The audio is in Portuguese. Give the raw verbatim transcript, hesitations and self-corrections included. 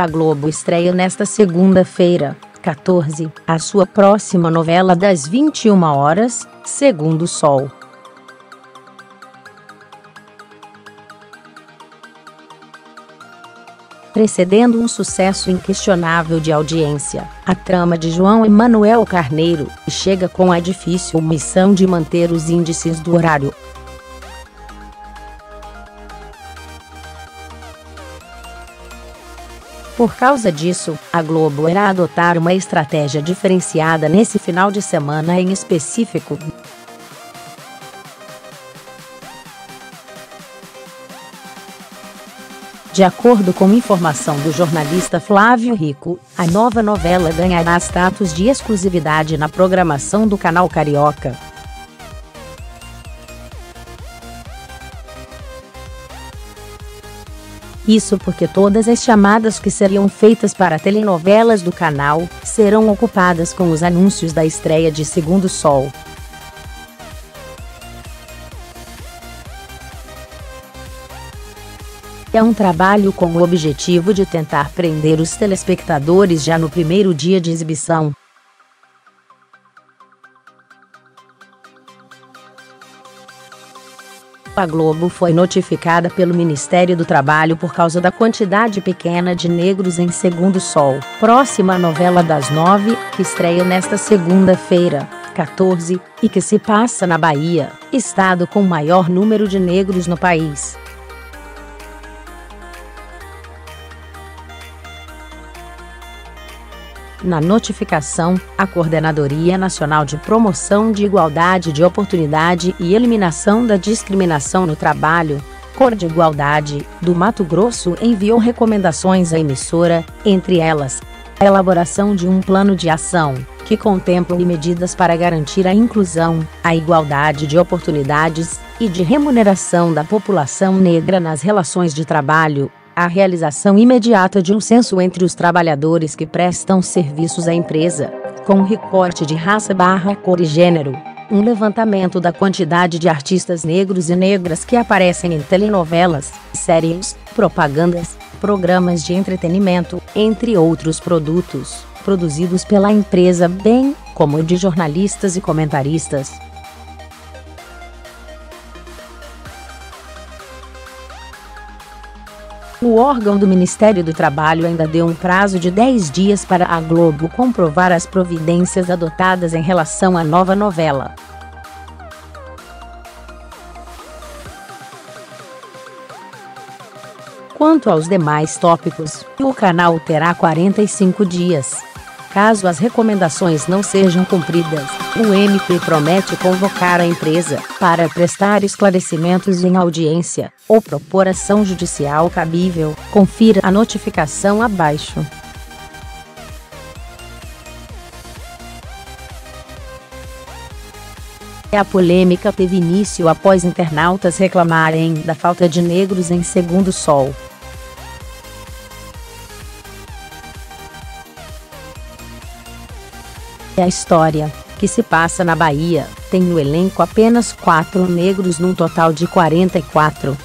A Globo estreia nesta segunda-feira, quatorze, a sua próxima novela das vinte e uma horas, Segundo Sol. Precedendo um sucesso inquestionável de audiência, a trama de João Emanuel Carneiro chega com a difícil missão de manter os índices do horário. Por causa disso, a Globo irá adotar uma estratégia diferenciada nesse final de semana em específico. De acordo com informação do jornalista Flávio Ricco, a nova novela ganhará status de exclusividade na programação do canal carioca. Isso porque todas as chamadas que seriam feitas para telenovelas do canal serão ocupadas com os anúncios da estreia de Segundo Sol. É um trabalho com o objetivo de tentar prender os telespectadores já no primeiro dia de exibição. A Globo foi notificada pelo Ministério do Trabalho por causa da quantidade pequena de negros em Segundo Sol, próxima à novela das nove, que estreia nesta segunda-feira, quatorze, e que se passa na Bahia, estado com o maior número de negros no país. Na notificação, a Coordenadoria Nacional de Promoção de Igualdade de Oportunidade e Eliminação da Discriminação no Trabalho, Cor de Igualdade, do Mato Grosso enviou recomendações à emissora, entre elas, a elaboração de um plano de ação, que contemple medidas para garantir a inclusão, a igualdade de oportunidades e de remuneração da população negra nas relações de trabalho. A realização imediata de um censo entre os trabalhadores que prestam serviços à empresa, com recorte de raça barra cor e gênero, um levantamento da quantidade de artistas negros e negras que aparecem em telenovelas, séries, propagandas, programas de entretenimento, entre outros produtos, produzidos pela empresa bem como o de jornalistas e comentaristas. O órgão do Ministério do Trabalho ainda deu um prazo de dez dias para a Globo comprovar as providências adotadas em relação à nova novela. Quanto aos demais tópicos, o canal terá quarenta e cinco dias. Caso as recomendações não sejam cumpridas, o M P promete convocar a empresa para prestar esclarecimentos em audiência ou propor ação judicial cabível. Confira a notificação abaixo. A polêmica teve início após internautas reclamarem da falta de negros em Segundo Sol. A história, que se passa na Bahia, tem no elenco apenas quatro negros num total de quarenta e quatro.